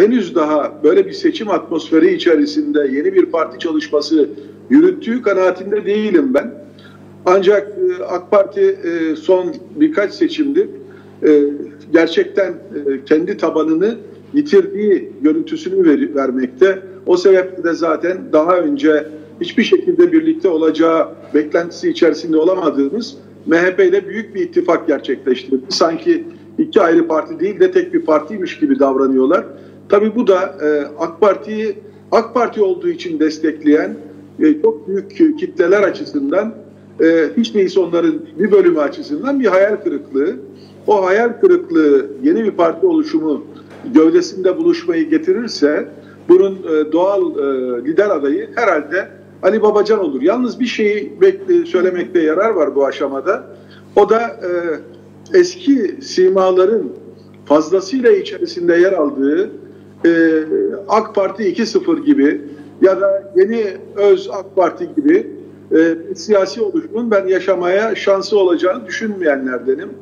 henüz daha böyle bir seçim atmosferi içerisinde yeni bir parti çalışması yürüttüğü kanaatinde değilim ben. Ancak AK Parti son birkaç seçimdir gerçekten kendi tabanını yitirdiği görüntüsünü vermekte. O sebeple de zaten daha önce hiçbir şekilde birlikte olacağı beklentisi içerisinde olamadığımız MHP ile büyük bir ittifak gerçekleştirdi. Sanki iki ayrı parti değil de tek bir partiymiş gibi davranıyorlar. Tabii bu da AK Parti'yi AK Parti olduğu için destekleyen çok büyük kitleler açısından hiç neyse onların bir bölümü açısından bir hayal kırıklığı. O hayal kırıklığı yeni bir parti oluşumu gövdesinde buluşmayı getirirse bunun doğal lider adayı herhalde Ali Babacan olur. Yalnız bir şeyi söylemekte yarar var bu aşamada. O da eski simaların fazlasıyla içerisinde yer aldığı AK Parti 2.0 gibi ya da yeni öz AK Parti gibi siyasi oluşumun ben yaşamaya şansı olacağını düşünmeyenlerdenim.